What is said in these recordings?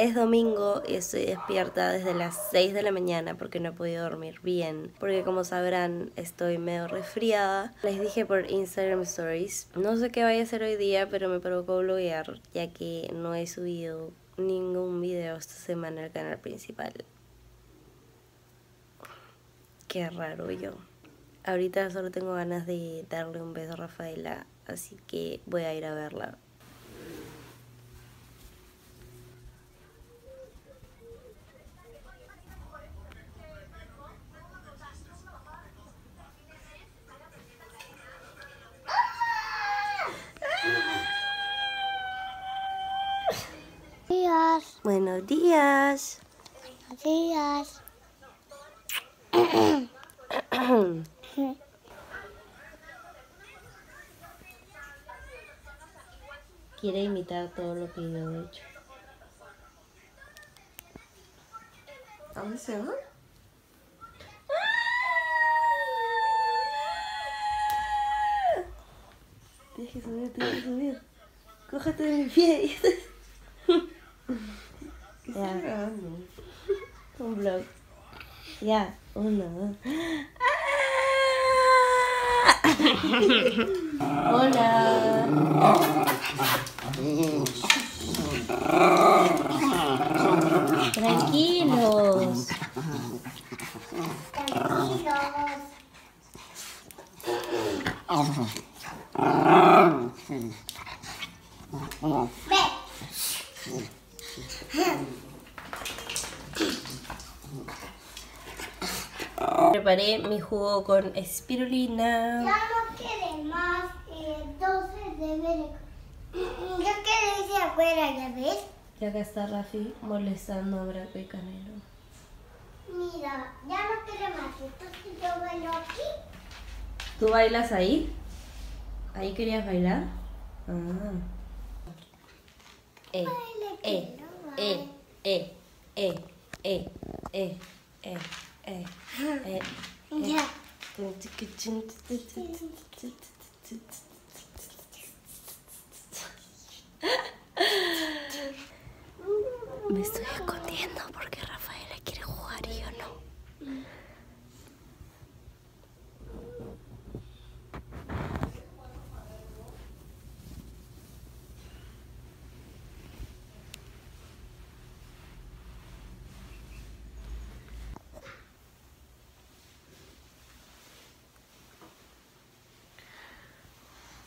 Es domingo y estoy despierta desde las 6 de la mañana porque no he podido dormir bien, porque como sabrán estoy medio resfriada. Les dije por Instagram Stories, no sé qué vaya a hacer hoy día, pero me provocó vloguear, ya que no he subido ningún video esta semana al canal principal. Qué raro yo. Ahorita solo tengo ganas de darle un beso a Rafaela, así que voy a ir a verla. Buenos días. Buenos días. Quiere imitar todo lo que yo he hecho. ¿Dónde se va? Tienes que subir, tienes que subir. Cógete de mi pie y estás... Ya. Grabando. Un vlog. Ya, uno. Hola. Tranquilos. Tranquilos. Preparé mi jugo con espirulina. Ya no quede más, entonces deberé. Ya quedé de afuera, ¿ya ves? Y acá está Rafi molestando a Braco y Canelo. Mira, ya no quede más, entonces yo bailo aquí. ¿Tú bailas ahí? ¿Ahí querías bailar? Ah. Ya. Me estoy escondiendo porque Rafaela quiere jugar y yo no.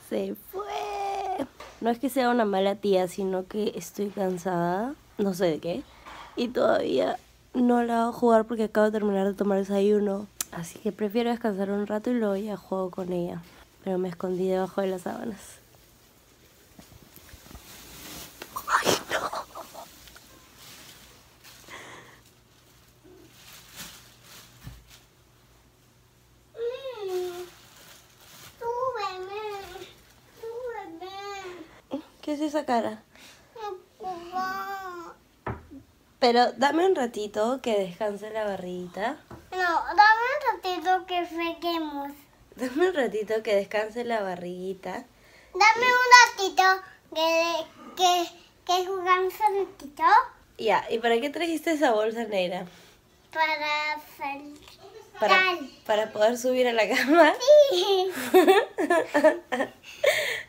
Se fue. No es que sea una mala tía, sino que estoy cansada, no sé de qué, y todavía no la hago jugar porque acabo de terminar de tomar desayuno, así que prefiero descansar un rato y luego ya juego con ella, pero me escondí debajo de las sábanas. ¡Ay, no! ¿Qué es esa cara? Pero dame un ratito que descanse la barriguita. No, dame un ratito que freguemos. Dame un ratito que descanse la barriguita. Dame un ratito que jugamos un ratito. Ya, ¿y para qué trajiste esa bolsa negra? Para salir. Para poder subir a la cama. Sí.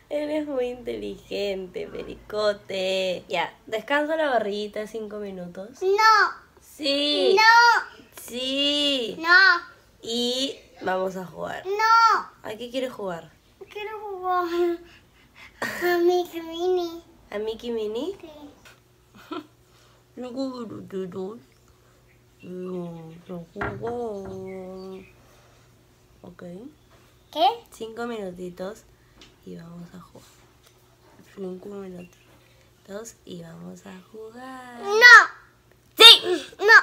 Eres muy inteligente, pericote. Ya, descansa la barriguita 5 minutos. No. Sí. No. Sí. No. Y vamos a jugar. No. ¿A qué quieres jugar? Quiero jugar a Mickey Minnie. ¿A Mickey Minnie? Sí. Ok. ¿Qué? 5 minutitos y vamos a jugar. 5 minutitos y vamos a jugar. ¡No! ¡Sí! ¡No!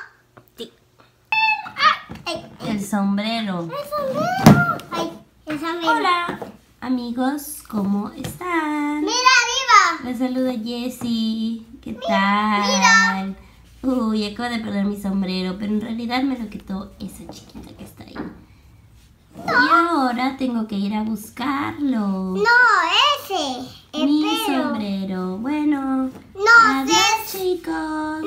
¡Sí! ¡Ay! El sombrero. ¡El sombrero! ¡Ay! El sombrero. Hola, amigos, ¿cómo están? ¡Mira arriba! Les saludo a Jessie. ¿Qué tal? ¡Mira! Uy, acabo de perder mi sombrero, pero en realidad me lo quitó esa chiquita que está ahí. No. Y ahora tengo que ir a buscarlo. No, ese. Mi sombrero. Bueno. No, adiós, chicos.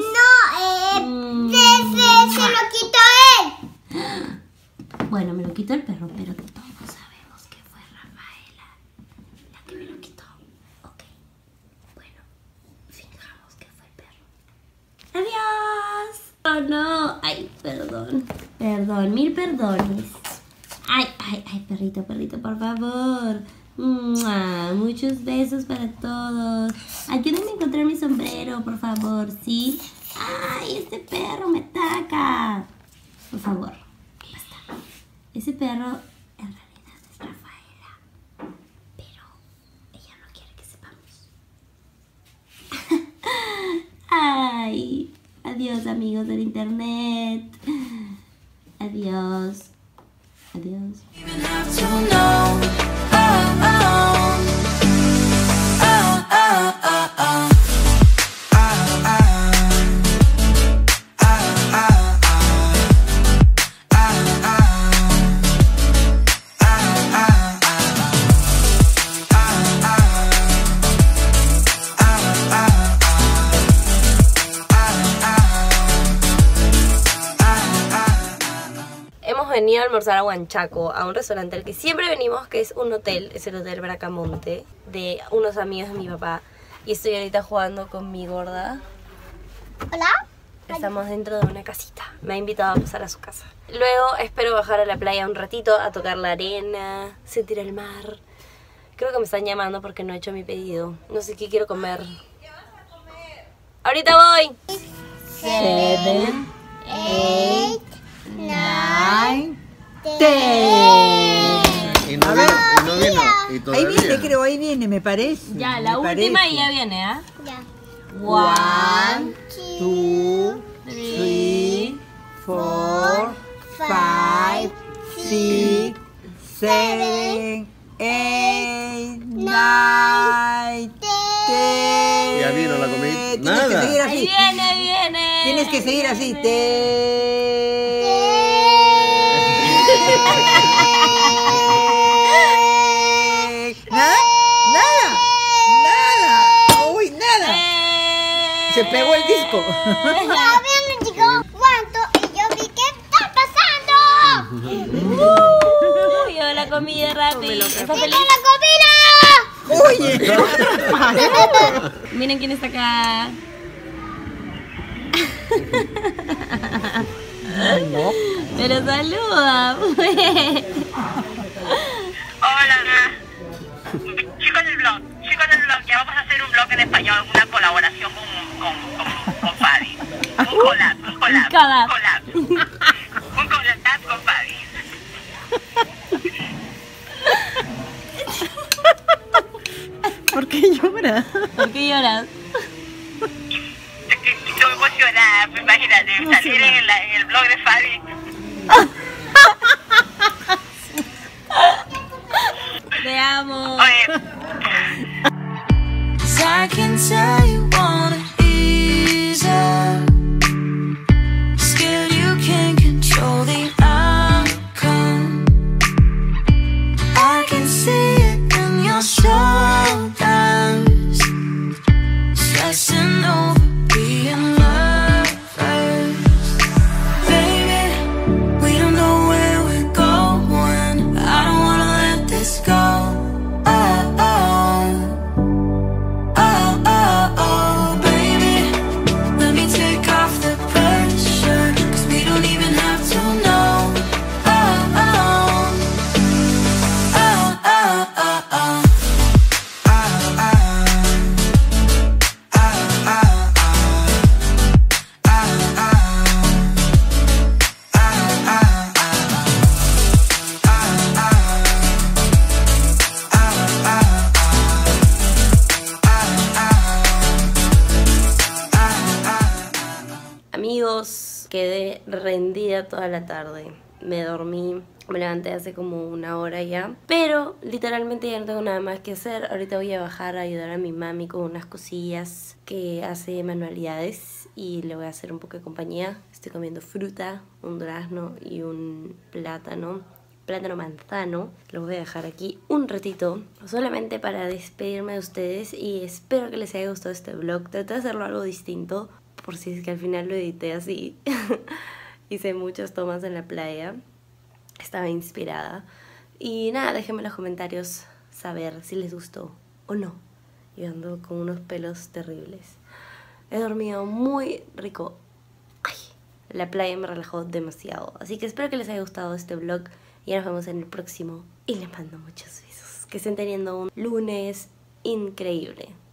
quitó el perro, pero todos sabemos que fue Rafaela la que me lo quitó. Ok, bueno, fijamos que fue el perro. ¡Adiós! Oh no, ay, perdón. Perdón, mil perdones. Ay, ay, ay, perrito, perrito, por favor. ¡Mua! Muchos besos para todos. Ayúdenme a encontrar mi sombrero, por favor, ¿sí? ¡Ay, este perro me ataca! Por favor, basta. Ese perro en realidad es Rafaela, pero ella no quiere que sepamos. ¡Ay! Adiós, amigos del internet. Adiós. Adiós. Venido a almorzar a Huanchaco, a un restaurante al que siempre venimos, que es un hotel, es el Hotel Bracamonte, de unos amigos de mi papá. Y estoy ahorita jugando con mi gorda. Hola. Estamos dentro de una casita. Me ha invitado a pasar a su casa. Luego espero bajar a la playa un ratito, a tocar la arena, sentir el mar. Creo que me están llamando porque no he hecho mi pedido. No sé qué quiero comer. ¿Qué vas a comer? ¡Ahorita voy! 7, 8, 9, 10. Y no viene, y no vino. Y todavía. Ahí viene, creo, ahí viene, me parece. Ya, la última y ya viene, ¿ah? Ya. 1, 2, 3, 4, 5, 6, 7, 8, 9, 10. Ya vino la comida. Nada. Ahí viene, ahí viene. Tienes que seguir así. ¿Nada? ¡Nada! ¡Nada! ¡Uy, nada! Se pegó el disco. La avión me llegó cuánto y yo vi que está pasando. Yo la comí de Rappi. ¡Está feliz la comida! ¡Oye! Miren quién está acá. No. Pero saluda, pues. Hola. Chicos del blog, ya vamos a hacer un blog en español, una colaboración con Fabi. Un collab con Fabi. ¿Por qué lloras? Estoy emocionada, pues imagínate, salir en el blog de Fabi. Te amo. Oye. Quedé rendida toda la tarde. Me dormí, me levanté hace como una hora ya, pero literalmente ya no tengo nada más que hacer. Ahorita voy a bajar a ayudar a mi mami con unas cosillas que hace manualidades y le voy a hacer un poco de compañía. Estoy comiendo fruta, un durazno y un plátano manzano. Los voy a dejar aquí un ratito solamente para despedirme de ustedes y espero que les haya gustado este vlog. Traté de hacerlo algo distinto por si es que al final lo edité así. Hice muchas tomas en la playa estaba inspirada. Y nada, déjenme en los comentarios saber si les gustó o no. Yo ando con unos pelos terribles. He dormido muy rico. Ay, la playa me relajó demasiado. Así que espero que les haya gustado este vlog. Y nos vemos en el próximo. Y les mando muchos besos. Que estén teniendo un lunes increíble.